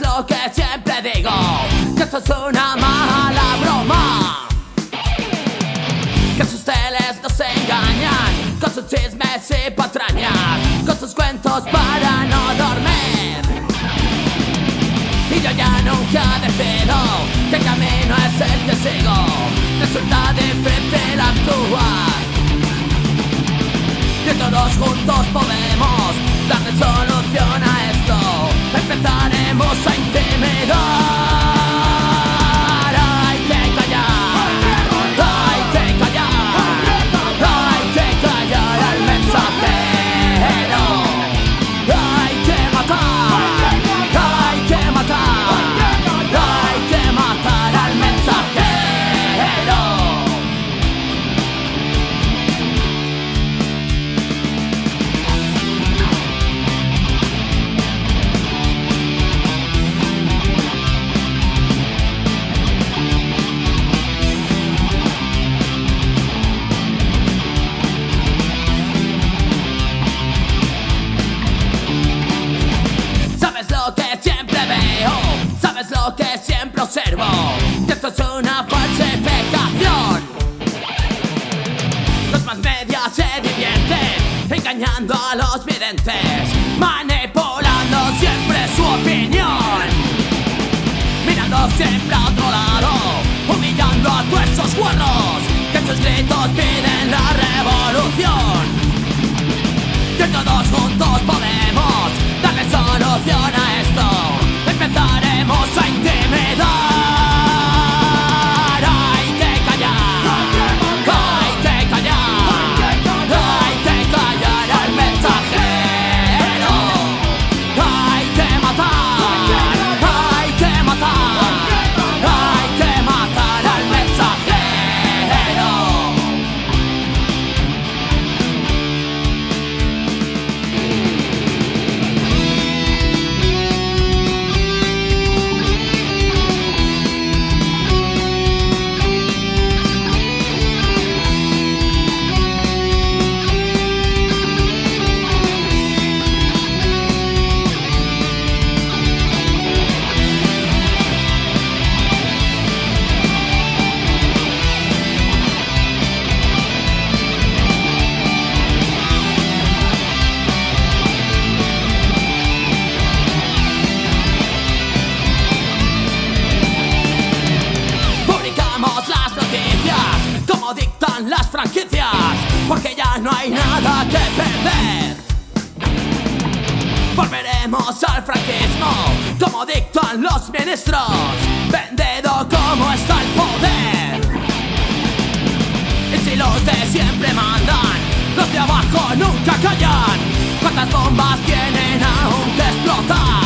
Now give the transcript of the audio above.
es lo que siempre digo, que esto es una mala broma, que sus teles nos engañan con sus chismes y patrañas, con sus cuentos para no dormir. Y yo ya nunca decido qué camino es el que sigo. Resulta difícil actuar y todos juntos podemos darle solución a esto. Empezaremos a intimidar. Hay que callar, hay que callar, hay que callar al mensajero. Hay que matar, hay que matar, hay que matar al mensajero. Sabes lo que siempre observo, que esto es una falsificación. Los más media se divierten engañando a los videntes, manipulando siempre su opinión, mirando siempre a otro lado, humillando a todos esos guarros que sus gritos piden la revolución. Que todos juntos podemos darle solución a esto. Empezaremos a intimidar. Hay que callar, hay que callar, hay que callar al mensajero. Hay que matar, hay que matar, hay que matar al mensajero. Dictan las franquicias, porque ya no hay nada que perder. Volveremos al franquismo, como dictan los ministros, vendido como está el poder. Y si los de siempre mandan, los de abajo nunca callan. ¿Cuántas bombas tienen aún que explotar?